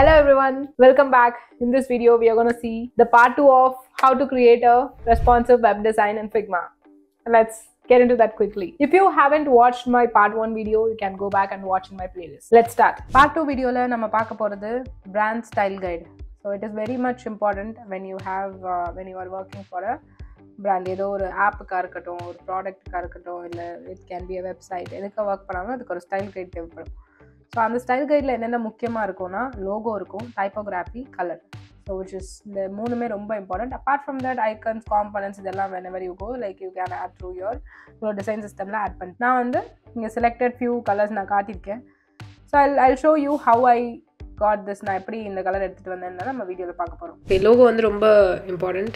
Hello everyone, welcome back. In this video, we are going to see the part 2 of how to create a responsive web design in Figma. Let's get into that quickly. If you haven't watched my part 1 video, you can go back and watch in my playlist. Let's start. Part 2 video la nama paaka poradhu brand style guide. So it is very much important when you have when you are working for a brand, edo or app ka irukkatum, or product ka irukkatum, illa it can be a website. Edukka work pannalam adukku or style guide thevapadum. So on the style guide la enna mukkiyama irukona logo irukum, typography, color, so which is the moonume romba important. Apart from that, icons, components idella whenever you go, like you can add through your design system la add pan. Now vandu inga selected few colors na kaatirukken, so I'll show you how I got this na epdi inda color edutittu vandena nama video la paaka porom. Okay, logo vandu romba important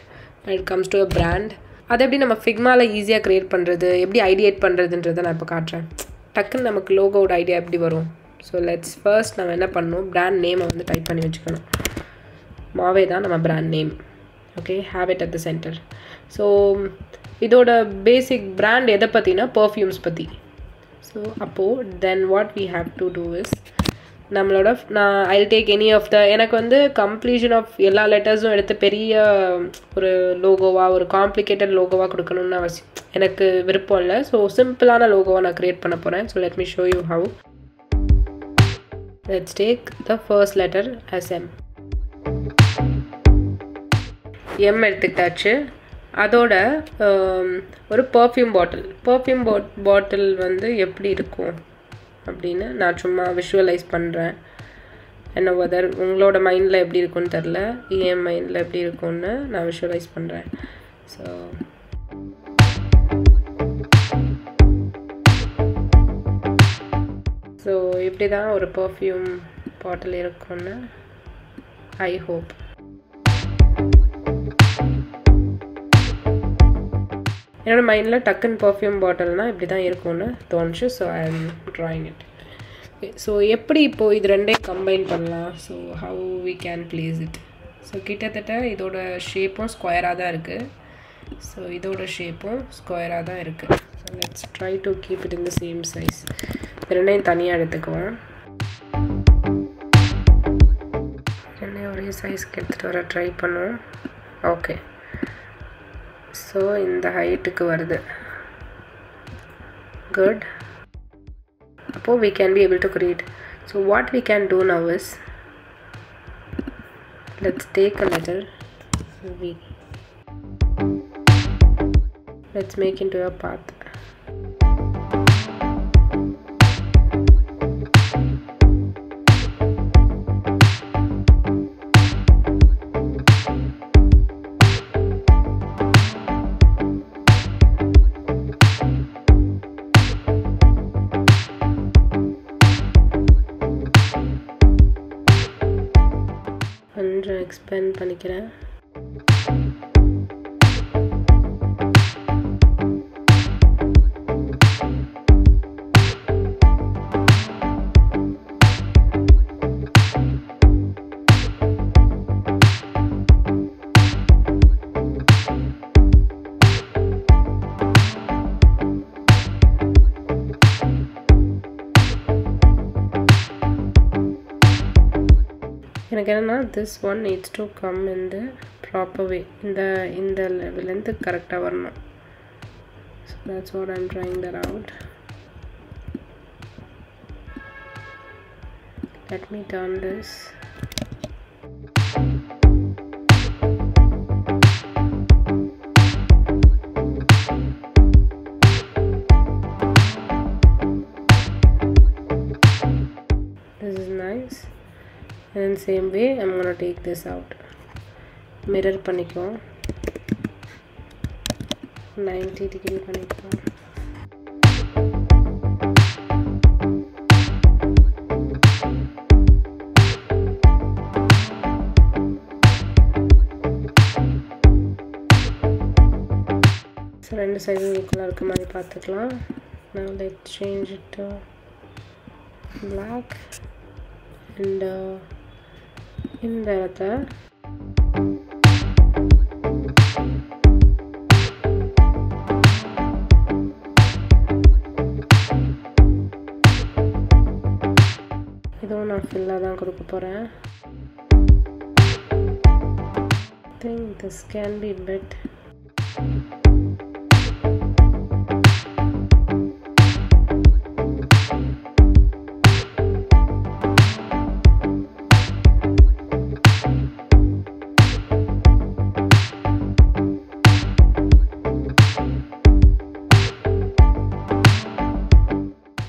when it comes to a brand. adha eppadi nama Figma la easy ah create pandrathu, eppadi ideate pandrathuன்றதை நான் இப்ப காட்றேன். டக்குன்னு நமக்கு லோகோட idea எப்படி வரும்? So let's first நம்ம என்ன பண்ணனும், brand name வந்து டைப் பண்ணி வெச்சுக்கணும். மாவே தான் நம்ம brand name. Okay, have it at the center. So இதோட basic brand எதை பத்தினா perfumes பத்தி. So அப்போ then what we have to do is நம்மளோட I'll take any of the, எனக்கு வந்து completion of எல்லா லெட்டர்ஸும் எடுத்து பெரிய ஒரு லோகோவா, ஒரு காம்ப்ளிகேட்டட் லோகோவா கொடுக்கணும்னு அவசியம் எனக்கு விருப்பம் இல்ல. So சிம்பிளான லோகோவை நான் கிரியேட் பண்ண போறேன். So let me show you how. Let's take the first letter as M. M எடுத்துட்டாச்சு. அதோட ஒரு perfume bottle வந்து எப்படி இருக்கும் அப்படினா நான் சும்மா visualize பண்றேன். என்ன whether உங்களோட மைண்ட்ல எப்படி இருக்கும்னு தெரியல, என் மைண்ட்ல எப்படி இருக்கும்னு நான் visualize பண்றேன். So so இப்படி தான் ஒரு perfume bottle இருக்கும்னு I hope. என்னோட மைண்ட்ல டக்கன் perfume bottle-னா இப்படி தான் இருக்கும்னு தோணுச்சு. So I am drawing it. Okay, so எப்படி இப்போ இது ரெண்டே combine பண்ணலாம்? So how we can place it? So கிட்டத்தட்ட இதோட ஷேப்பும் ஸ்கொயரா தான் இருக்கு. So இதோட ஷேப்பும் ஸ்கொயரா தான் இருக்கு. So let's try to keep it in the same size. ரெண்டையும் தனியாக எடுத்துக்குவேன். ரெண்டையும் ஒரே சைஸ்க்கு எடுத்துகிட்டு வர ட்ரை பண்ணுவோம். ஓகே, ஸோ இந்த ஹைட்டுக்கு வருது. குட். அப்போது we can be able to create. So what we can do now is, let's take a letter V. Let's make into a path. expand பண்ணிக்கிறேன். எனக்கு என்னன்னா this one needs to come in the proper way. இந்த length கரெக்ட்டா வரணும். So that's what I'm trying that out. Let me turn this. This is nice. And same way I'm going to take this out. Mirror panikko 90 degree panikko. So rendu size equal ah irukka mari paathukalam. Now let's change it to black and in the other. Idona fill la dhaan kodukka poren. I think this can be a bit.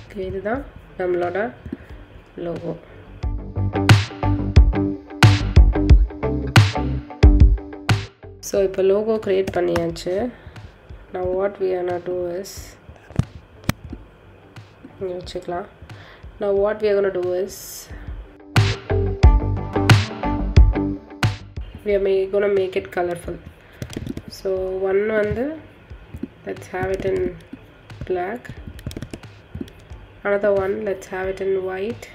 Okay, this is our logo. So if a logo create paniyachu, now what we are gonna do is we are gonna make it colorful. So let's have it in black. Another one, let's have it in white.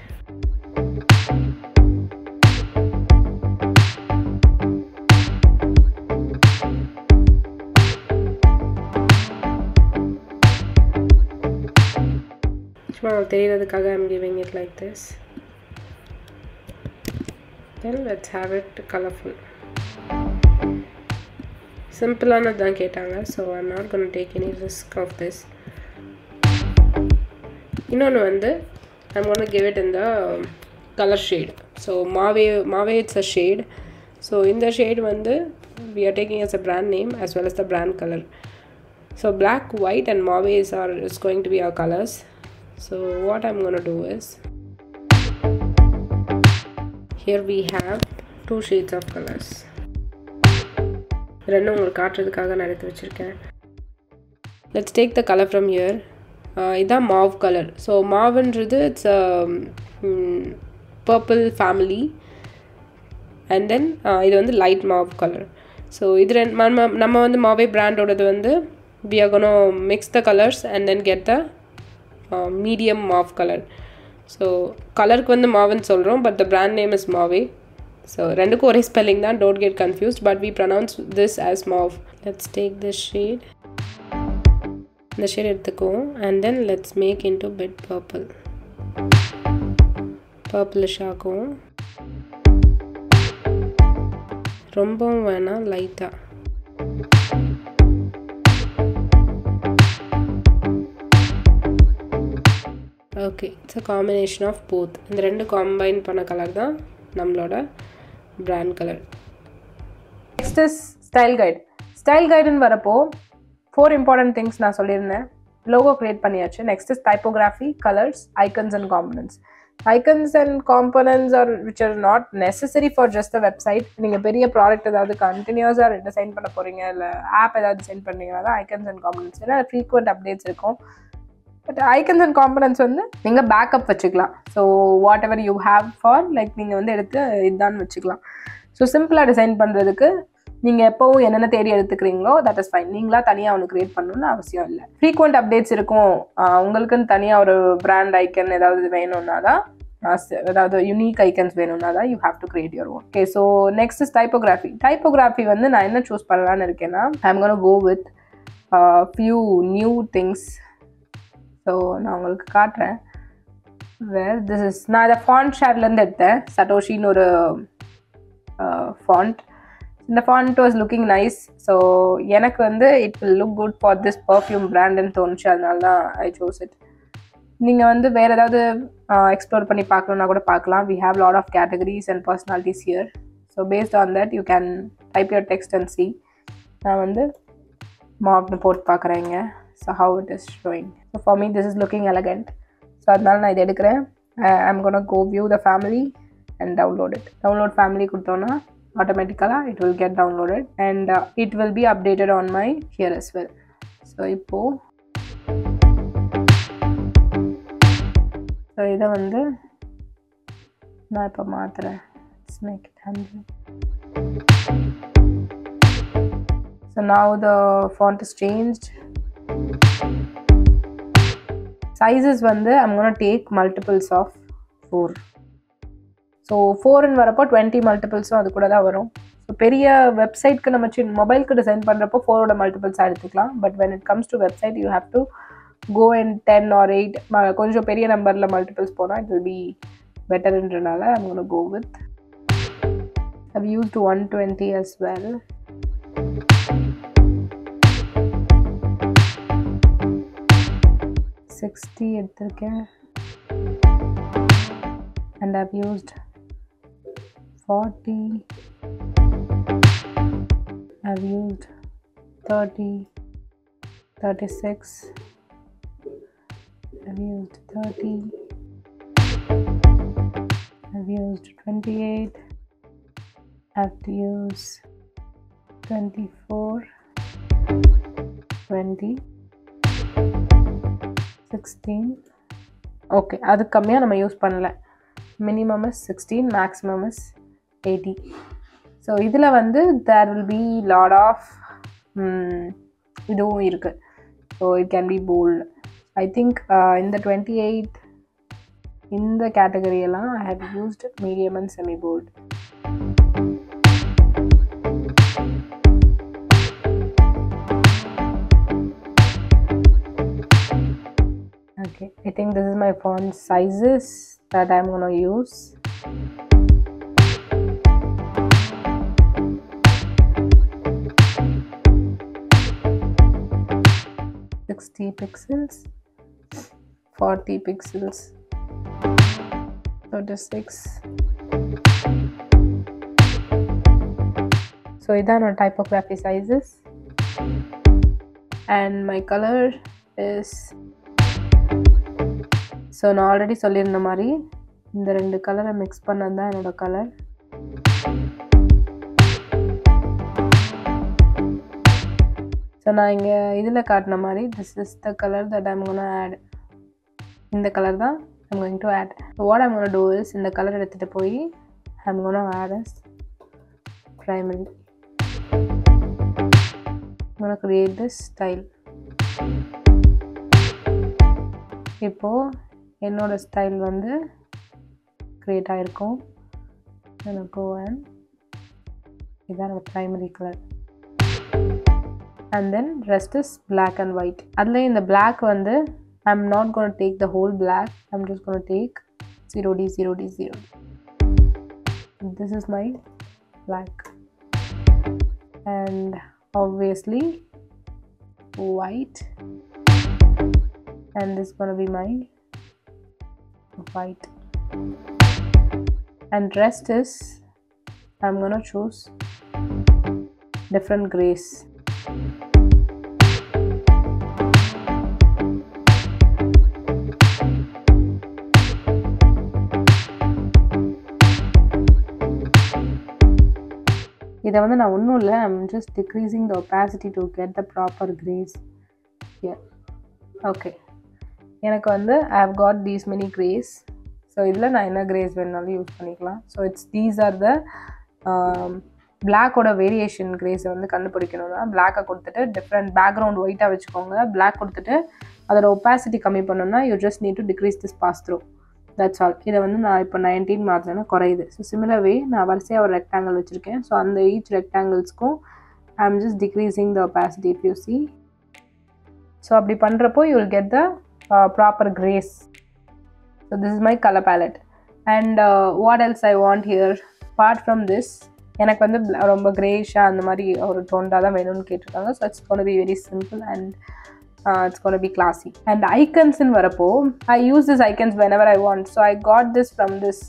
I'm giving it like this. Then let's have it colorful. Simple, so I'm not going to take any risk of this. I'm going to give it in the color shade. So Mave, it's a shade. So in the shade we are taking as a brand name as well as the brand color. So black, white and Mave is going to be our colors. So what I'm going to do is, here we have two shades of colors. Let's take the color from here. It's a mauve color. So mauve and it's a purple family, and then it's light mauve color. So we are gonna mix the colors and then get the medium mauve color. So color ku mauve nu solrom, but the brand name is mauve. So rendu ku ore spelling dhaan, don't get confused, but we pronounce this as mauve. Let's take this shade. The shade at the go, and then let's make into a bit purple, purplish aagum, rombum vena light ah. Okay, it's a combination of both. And rendu combine panna color da nammaloda brand color. Next is style guide. Style guide nu varappo 4 important things na sollirundhen. Logo create paniyachu. Next is typography, colors, icons and components. Icons and components are which are not necessary for just the website. Neenga periya product edavadhu continuous ah design panna poringa illa app edavadhu design pannringa la icons and components illa frequent updates irukum. But icons and components neenga backup vechikalam. So whatever you have for like neenga eduthu idan vechikalam. So simple ah design pandradhukku நீங்க எப்பவும் என்னென்ன தேடி எடுத்துக்கிறீங்களோ that is fine. நீங்களா தனியா ஒன்னு create பண்ணனும்னு அவசியம் இல்ல. frequent updates இருக்கும். உங்களுக்கு தனியா ஒரு brand icon ஏதாவது வேணும்னா தான் அதாவது unique icons வேணும்னா தான் you have to create your own. Okay, so next is typography. Typography நான் என்ன choose பண்ணலாம்னு இருக்கேன்னா I'm going to go with a few new things. So நான் உங்களுக்கு காட்றேன். Well, this is நான் இத font share-ல இருந்து எடுத்தேன். Satoshi ன்னு ஒரு font. The font was looking nice, so எனக்கு it will look good for this perfume brand and தோணுச்சு, அதனால தான் I chose it. நீங்க வேற ஏதாவது explore பண்ணி பார்க்கணும்னா கூட பார்க்கலாம். We have lot of categories and personalities here, so based on that you can type your text and see. நான் mauve போட்டு பார்க்கறேங்க, so how it is showing. So for me this is looking elegant, so அதனால நான் இத எடுக்கிறேன். I'm going to go view the family and download it. Download family கொடுத்தோம்னா automatically it will get downloaded, and it will be updated on my here as well. So ipo so idha na ipo maatren. Let's make it 100. So now the font is changed. Sizes I'm going to take multiples of 4. So 4 and varappo 20 multiples adu kuda da varum. So periya website ku namu mobile ku design pandrappo 4 oda multiples eduthukalam, but when it comes to website you have to go in 10 or 8 konjam periya number la multiples pona it will be better. I'm going to go with I've used 120 as well. And I've used 40, I've used 30, 36, I've used 30, I've used 28, I have to use 24, 20, 16. Okay, adu kammiya nama use pannala. Minimum is 16, maximum is 80. So idhila vandu there will be lot of idhuvum irukku, so it can be bold. I think in the 28, in the category la I have used medium and semi bold. Okay, I think this is my font sizes that I'm gonna use. . 60 pixels, 40 pixels, 36. So these are typography sizes, and my color is. So now already solirna mari indha rendu color mix pannadha enoda color. So na inga idhila kaatna mari this is the color that I'm going to add. In the color da I'm going to add. So what I'm going to do is in the color edutittu poi I'm going to add as primary. I'm going to create this style. Ipo என்னோட style வந்து create ஆயிருக்கும். நான் go and இதான் நம்ம primary colour, and then rest is black and white. அதில் இந்த black வந்து I am not gonna take the whole black, I am just gonna take 0D0D0. This is my black, and obviously white, and this gonna be my white, and rest is I'm gonna choose different grays. Idha vandu na onnu illa, I'm just decreasing the opacity to get the proper grays here. Okay, எனக்கு வந்து I have got these many grays. So இதில் நான் என்ன grace வேணுனாலும் use பண்ணிக்கலாம். So it's these are the பிளாக்கோட variation. கிரேஸை வந்து கண்டுபிடிக்கணும்னா பிளாக்கை கொடுத்துட்டு டிஃப்ரெண்ட் பேக்ரவுண்ட் ஒயிட்டாக வச்சுக்கோங்க. பிளாக் கொடுத்துட்டு அதோட ஒப்பாசிட்டி கம்மி பண்ணோம்னா you just need to decrease this pass through, that's all. இதை வந்து நான் இப்போ 19 மார்க்ஸ்னா குறையுது. ஸோ சிமிலர் வே நான் வரிசையாக ஒரு ரெக்டாங்கிள் வச்சுருக்கேன். ஸோ அந்த ஈச் ரெக்டாங்கிள்ஸ்க்கும் I am just decreasing the opacity if you see. So அப்படி பண்ணுறப்போ you will get the proper grays. So this is my color palette, and what else I want here apart from this. எனக்கு வந்து ரொம்ப கிரேஷா அந்த மாதிரி ஒரு டோன்டாக தான் வேணும்னு கேட்டிருக்காங்க. So it's gonna be very simple and it's gonna be classy. And ஐக்கன்ஸ்ன்னு வரப்போ I use this icons whenever I want. So I got this from this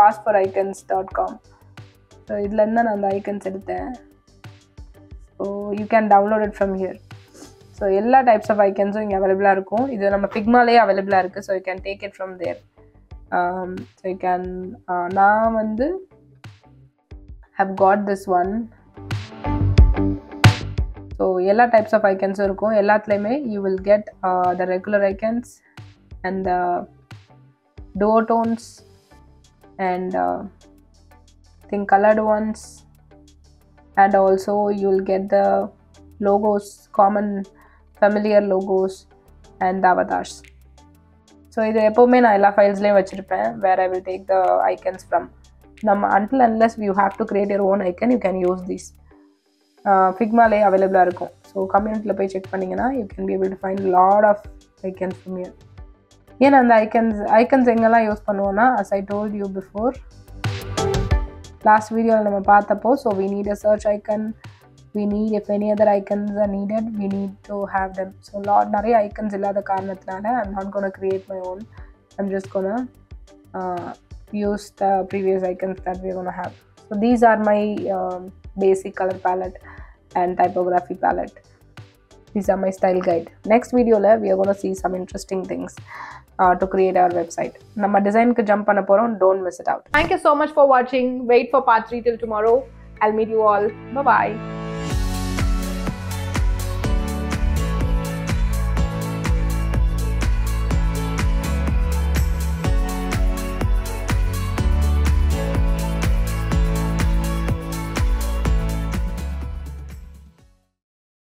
passporticons.com. So இதுலேருந்து தான் நான் அந்த ஐக்கன்ஸ் எடுத்தேன். So you can download it from here. So எல்லா types of ஐக்கன்ஸும் இங்கே அவைலபிளாக இருக்கும். இது நம்ம ஃபிக்மாலேயே அவைலபிளாக இருக்குது. So you can take it from there. So you can, நான் வந்து have got this one. So எல்லா டைப்ஸ் ஆஃப் ஐக்கன்ஸும் இருக்கும். எல்லாத்துலேயுமே you will get the regular icons and the duotones and I think colored ones, and also you will get the logos, common familiar logos and avatars. So idu epovume na ella files la vechirupen where I will take the icons from. Now until unless you have to create your own icon, you can use this. Figma la available ah irukum. So community la poi check pannina you can be able to find lot of icons from here. Yen and the icons engala use pannuona, as I told you before, last video la nama paathappo. So we need a search icon, we need if any other icons are needed, we need to have them. So lot nare icons illada kaaranathana I'm not going to create my own. I'm just going to use the previous icons that we're going to have. So these are my basic color palette and typography palette. These are my style guide. Next video la we are going to see some interesting things to create our website. Nama design ku jump panna porom, don't miss it out. Thank you so much for watching. Wait for part 3 till tomorrow. I'll meet you all. Bye bye.